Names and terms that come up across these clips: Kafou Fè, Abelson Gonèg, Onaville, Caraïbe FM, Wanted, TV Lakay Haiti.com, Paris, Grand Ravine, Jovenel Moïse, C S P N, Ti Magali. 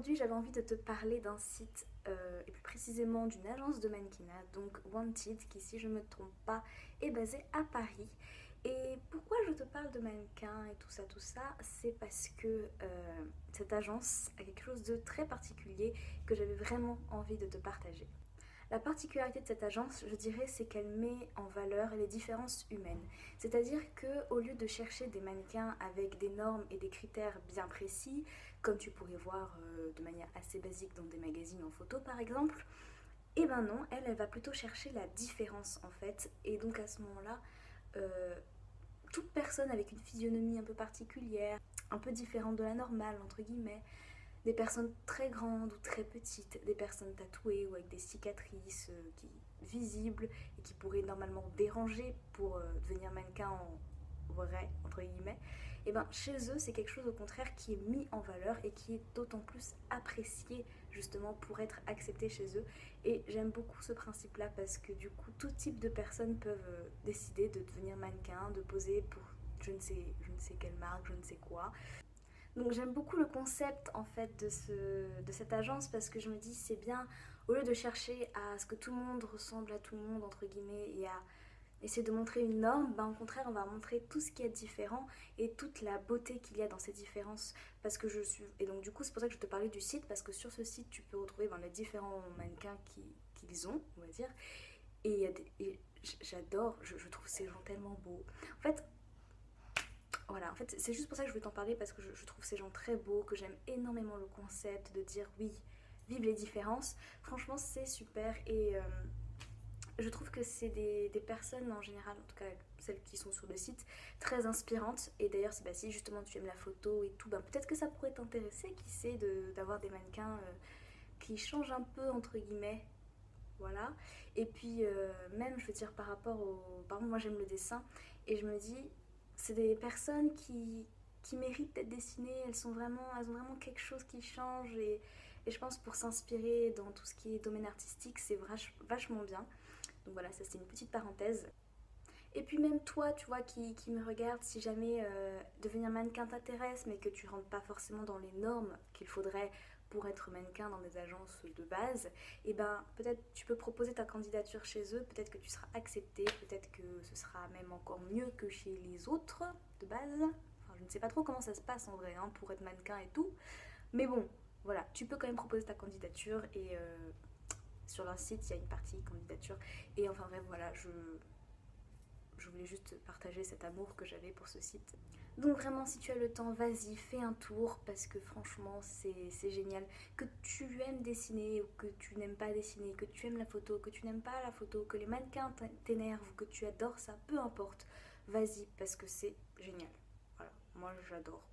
Aujourd'hui, j'avais envie de te parler d'un site, et plus précisément d'une agence de mannequinat, donc Wanted, qui si je ne me trompe pas, est basée à Paris. Et pourquoi je te parle de mannequins et tout ça, c'est parce que cette agence a quelque chose de très particulier que j'avais vraiment envie de te partager. La particularité de cette agence, je dirais, c'est qu'elle met en valeur les différences humaines. C'est-à-dire qu'au lieu de chercher des mannequins avec des normes et des critères bien précis, comme tu pourrais voir de manière assez basique dans des magazines en photo par exemple, eh ben non, elle va plutôt chercher la différence en fait. Et donc à ce moment-là, toute personne avec une physionomie un peu particulière, un peu différente de la normale entre guillemets, des personnes très grandes ou très petites, des personnes tatouées ou avec des cicatrices visibles et qui pourraient normalement déranger pour devenir mannequin en vrai, entre guillemets, et ben chez eux c'est quelque chose au contraire qui est mis en valeur et qui est d'autant plus apprécié justement pour être accepté chez eux. Et j'aime beaucoup ce principe là parce que du coup tout type de personnes peuvent décider de devenir mannequin, de poser pour je ne sais quelle marque, je ne sais quoi. Donc j'aime beaucoup le concept en fait de cette agence parce que je me dis c'est bien, au lieu de chercher à ce que tout le monde ressemble à tout le monde entre guillemets et à essayer de montrer une norme, ben, au contraire on va montrer tout ce qui est différent et toute la beauté qu'il y a dans ces différences. Parce que et donc du coup c'est pour ça que je te parlais du site, parce que sur ce site tu peux retrouver les différents mannequins qu'ils ont, on va dire. Et j'adore, je trouve ces gens tellement beaux. En fait, voilà, en fait, c'est juste pour ça que je voulais t'en parler, parce que je trouve ces gens très beaux, que j'aime énormément le concept de dire oui, vive les différences. Franchement, c'est super et je trouve que c'est des personnes en général, en tout cas celles qui sont sur le site, très inspirantes. Et d'ailleurs, si justement tu aimes la photo et tout, peut-être que ça pourrait t'intéresser, qui sait, d'avoir des mannequins qui changent un peu, entre guillemets. Voilà, et puis même, je veux dire, par rapport au... Par exemple, moi j'aime le dessin et je me dis... C'est des personnes qui méritent d'être dessinées, elles ont vraiment quelque chose qui change et je pense pour s'inspirer dans tout ce qui est domaine artistique, c'est vachement bien. Donc voilà, ça c'était une petite parenthèse. Et puis même toi, tu vois, qui me regarde, si jamais devenir mannequin t'intéresse, mais que tu rentres pas forcément dans les normes qu'il faudrait pour être mannequin dans des agences de base, et ben peut-être tu peux proposer ta candidature chez eux, peut-être que tu seras accepté, peut-être que ce sera même encore mieux que chez les autres de base. Enfin, je ne sais pas trop comment ça se passe en vrai hein, pour être mannequin et tout, mais bon, voilà, tu peux quand même proposer ta candidature et sur leur site il y a une partie candidature. Et enfin bref, voilà, je voulais juste partager cet amour que j'avais pour ce site. Donc vraiment, si tu as le temps, vas-y, fais un tour, parce que franchement, c'est génial. Que tu aimes dessiner ou que tu n'aimes pas dessiner, que tu aimes la photo, que tu n'aimes pas la photo, que les mannequins t'énervent ou que tu adores ça, peu importe, vas-y, parce que c'est génial. Voilà, moi j'adore.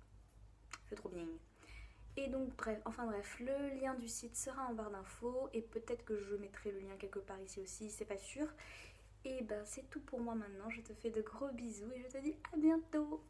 C'est trop bien. Et donc bref, le lien du site sera en barre d'infos et peut-être que je mettrai le lien quelque part ici aussi, c'est pas sûr. Et ben c'est tout pour moi maintenant, je te fais de gros bisous et je te dis à bientôt.